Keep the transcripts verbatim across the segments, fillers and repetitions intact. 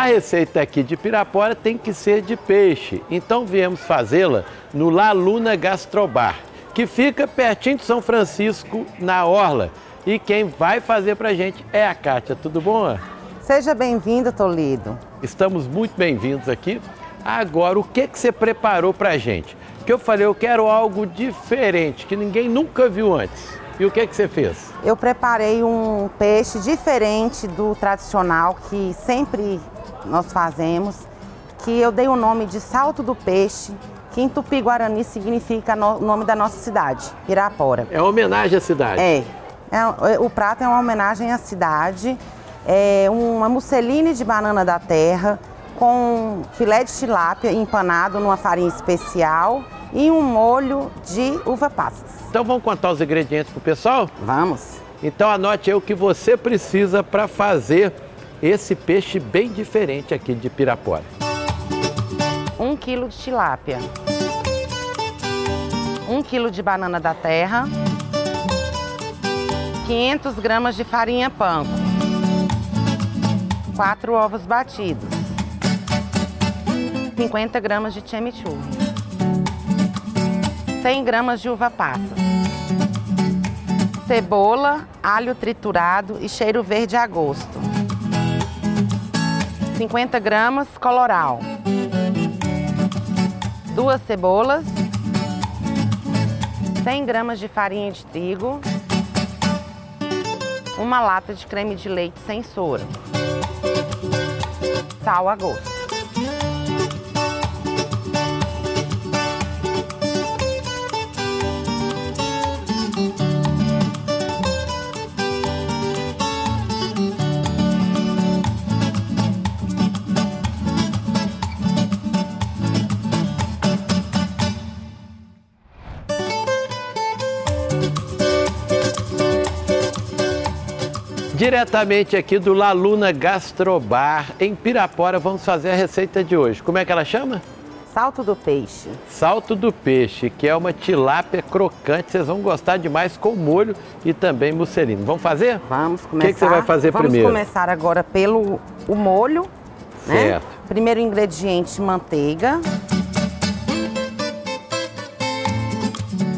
A receita aqui de Pirapora tem que ser de peixe, então viemos fazê-la no La Luna Gastrobar, que fica pertinho de São Francisco, na Orla. E quem vai fazer pra gente é a Kátia. Tudo bom? Seja bem-vinda, Toledo. Estamos muito bem-vindos aqui. Agora, o que, que você preparou pra gente? Que eu falei, eu quero algo diferente, que ninguém nunca viu antes. E o que, que você fez? Eu preparei um peixe diferente do tradicional, que sempre nós fazemos, que eu dei o nome de salto do peixe, que em tupi-guarani significa o no, nome da nossa cidade, Pirapora. É uma homenagem à cidade? É. é o prato é uma homenagem à cidade, é uma musseline de banana da terra, com filé de tilápia empanado numa farinha especial e um molho de uva passas. Então vamos contar os ingredientes pro pessoal? Vamos. Então anote aí o que você precisa para fazer esse peixe bem diferente aqui de Pirapora. Um quilo de tilápia, um quilo de banana da terra, quinhentas gramas de farinha panko, quatro ovos batidos, cinquenta gramas de chimichurri, cem gramas de uva passa, cebola, alho triturado e cheiro verde a gosto, cinquenta gramas colorau, duas cebolas, cem gramas de farinha de trigo, uma lata de creme de leite sem soro, sal a gosto. Diretamente aqui do La Luna Gastrobar, em Pirapora, vamos fazer a receita de hoje. Como é que ela chama? Salto do peixe. Salto do peixe, que é uma tilápia crocante. Vocês vão gostar demais com molho e também musseline. Vamos fazer? Vamos começar. O que, que você vai fazer vamos primeiro? Vamos começar agora pelo o molho. Certo. Né? Primeiro ingrediente, manteiga.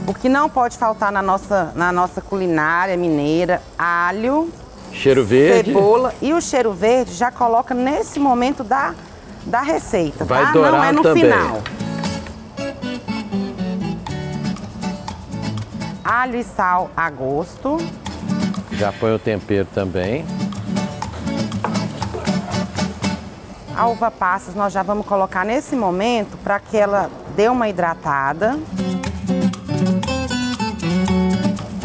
O que não pode faltar na nossa, na nossa culinária mineira, alho. Cheiro verde. Cebola. E o cheiro verde já coloca nesse momento da, da receita, vai tá? Dourar não é no também. Final. Alho e sal a gosto. Já põe o tempero também. A uva passas nós já vamos colocar nesse momento para que ela dê uma hidratada.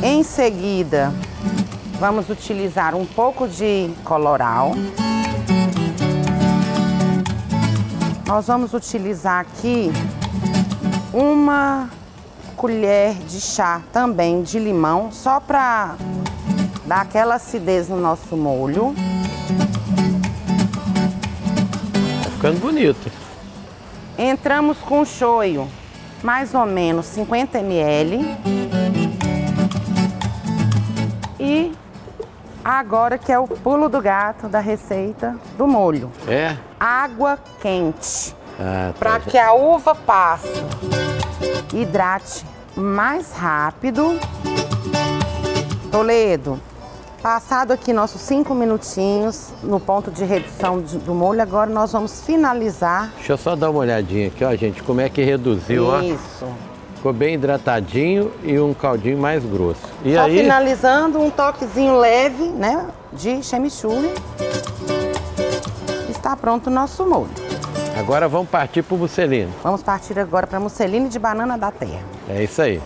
Em seguida, vamos utilizar um pouco de colorau. Nós vamos utilizar aqui uma colher de chá também de limão, só para dar aquela acidez no nosso molho. Tá ficando bonito. Entramos com shoyu, mais ou menos cinquenta mililitros. E agora que é o pulo do gato da receita do molho. É? Água quente. Ah, tá. Para que a uva passe, hidrate mais rápido. Toledo, passado aqui nossos cinco minutinhos no ponto de redução de, do molho, agora nós vamos finalizar. Deixa eu só dar uma olhadinha aqui, ó, gente, como é que reduziu. Isso. Ó. Ficou bem hidratadinho e um caldinho mais grosso. E só aí, finalizando, um toquezinho leve, né, de chimichurri. Está pronto o nosso molho. Agora vamos partir para o musseline. Vamos partir agora para a musseline de banana da terra. É isso aí.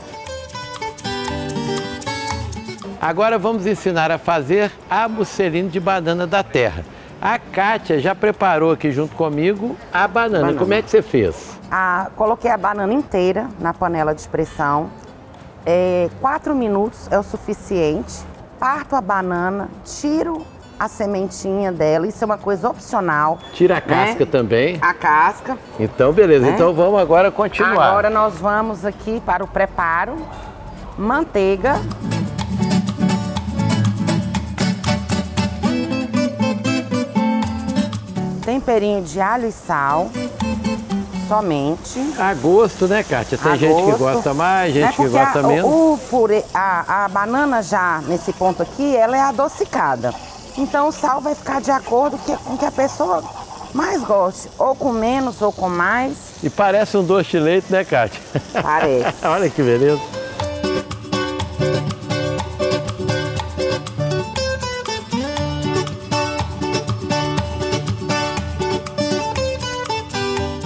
Agora vamos ensinar a fazer a musseline de banana da terra. A Kátia já preparou aqui junto comigo a banana. banana. Como é que você fez? Ah, coloquei a banana inteira na panela de pressão. É, quatro minutos é o suficiente. Parto a banana, tiro a sementinha dela. Isso é uma coisa opcional. Tira a casca, né? Também. A casca. Então, beleza. Né? Então, vamos agora continuar. Agora nós vamos aqui para o preparo. Manteiga. temperinho de alho e sal, somente. A gosto, né, Kátia? Tem a gente gosto. que gosta mais, gente é que gosta a, menos. O purê, a, a banana já, nesse ponto aqui, ela é adocicada. Então o sal vai ficar de acordo que, com que a pessoa mais goste, ou com menos, ou com mais. E parece um doce de leite, né, Kátia? Parece. Olha que beleza.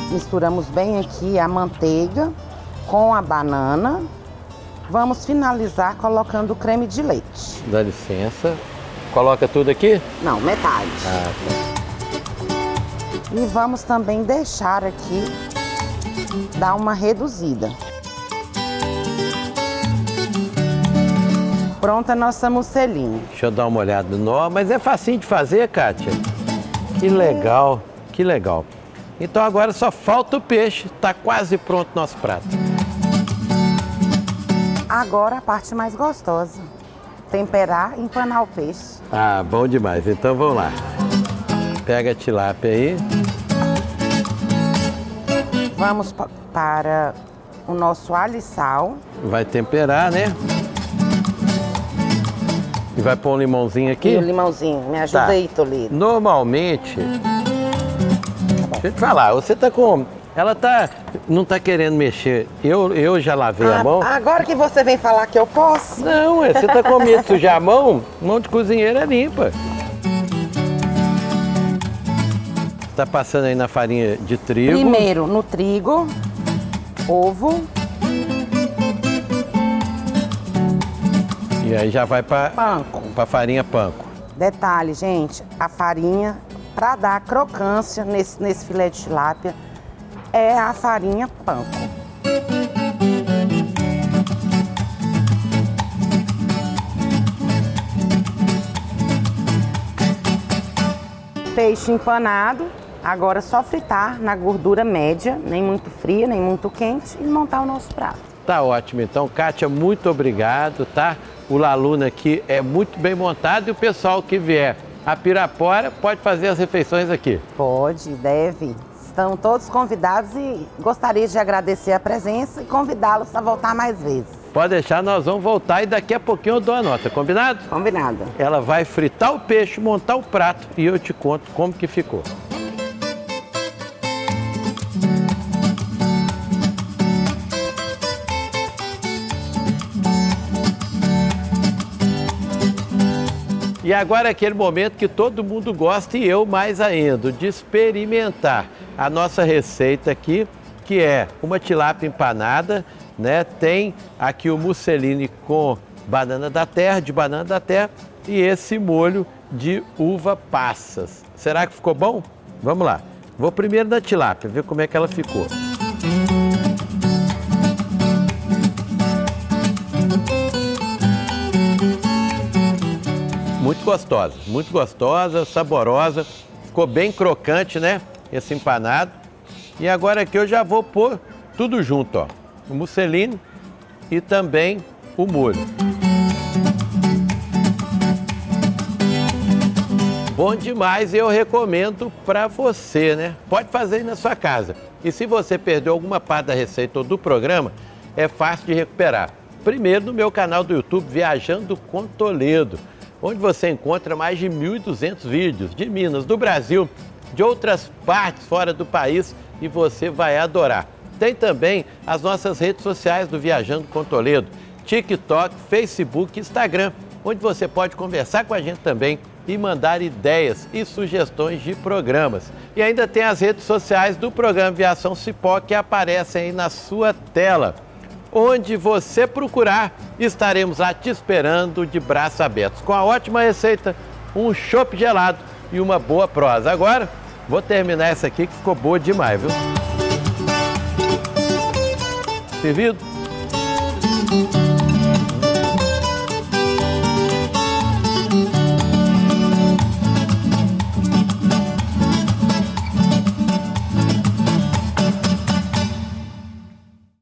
Misturamos bem aqui a manteiga com a banana. Vamos finalizar colocando o creme de leite. Dá licença. Coloca tudo aqui? Não, metade. Ah, tá. E vamos também deixar aqui dar uma reduzida. Pronta a nossa musselinha. Deixa eu dar uma olhada no nó, mas é facinho de fazer, Kátia. Que legal, que legal. Então agora só falta o peixe, tá quase pronto o nosso prato. Agora a parte mais gostosa, temperar e empanar o peixe. Ah, bom demais, então vamos lá. Pega a tilápia aí. Vamos pa- para o nosso alho e sal. Vai temperar, né? E vai pôr um limãozinho aqui? E o limãozinho, me ajuda tá. aí, Toledo. Normalmente... Deixa eu te falar, você tá com... Ela tá... não tá querendo mexer. Eu, eu já lavei ah, a mão. Agora que você vem falar que eu posso? Não, você tá com medo de sujar a mão? Mão de cozinheira é limpa. Tá passando aí na farinha de trigo. Primeiro no trigo, ovo. E aí já vai pra... panko. Pra farinha panko. Detalhe, gente, a farinha... para dar crocância nesse, nesse filé de tilápia, é a farinha panko. Peixe empanado, agora é só fritar na gordura média, nem muito fria, nem muito quente, e montar o nosso prato. Tá ótimo, então, Kátia, muito obrigado, tá? O La Luna aqui é muito bem montado e o pessoal que vier a Pirapora pode fazer as refeições aqui? Pode, deve. Estão todos convidados e gostaria de agradecer a presença e convidá-los a voltar mais vezes. Pode deixar, nós vamos voltar e daqui a pouquinho eu dou a nota, combinado? Combinado. Ela vai fritar o peixe, montar o prato e eu te conto como que ficou. E agora é aquele momento que todo mundo gosta, e eu mais ainda, de experimentar a nossa receita aqui, que é uma tilápia empanada, né? Tem aqui o musseline com banana da terra, de banana da terra, e esse molho de uva passas. Será que ficou bom? Vamos lá. Vou primeiro na tilápia, ver como é que ela ficou. Muito gostosa, muito gostosa, saborosa. Ficou bem crocante, né? Esse empanado. E agora aqui eu já vou pôr tudo junto, ó. O musseline e também o molho. Bom demais, eu recomendo para você, né? Pode fazer aí na sua casa. E se você perdeu alguma parte da receita ou do programa, é fácil de recuperar. Primeiro no meu canal do YouTube, Viajando com Toledo, onde você encontra mais de mil e duzentos vídeos de Minas, do Brasil, de outras partes fora do país, e você vai adorar. Tem também as nossas redes sociais do Viajando com Toledo, TikTok, Facebook, Instagram, onde você pode conversar com a gente também e mandar ideias e sugestões de programas. E ainda tem as redes sociais do programa Viação Cipó, que aparecem aí na sua tela. Onde você procurar, estaremos lá te esperando de braços abertos. Com a ótima receita, um chopp gelado e uma boa prosa. Agora, vou terminar essa aqui que ficou boa demais, viu? Servido?